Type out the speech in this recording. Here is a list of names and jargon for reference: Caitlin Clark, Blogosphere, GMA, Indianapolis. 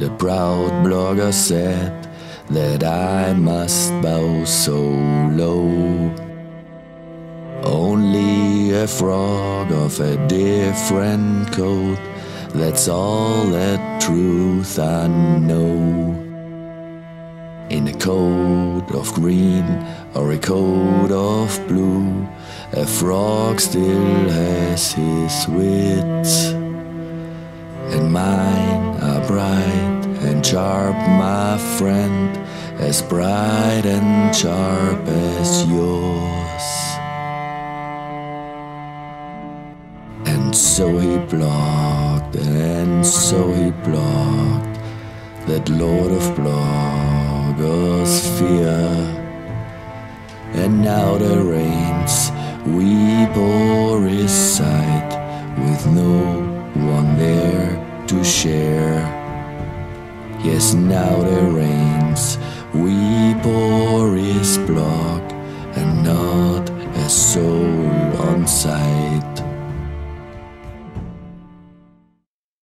The proud blogger said that I must bow so low. Only a frog of a different coat, that's all the truth I know. In a coat of green or a coat of blue, a frog still has his wits, and mine are bright and sharp, my friend, as bright and sharp as yours. And so he blogged, and so he blogged, that lord of blogosphere. And now the rains weep o'er his sight, with no one there to share. Yes, now the rains weep o'er his blog, and not a soul on sight.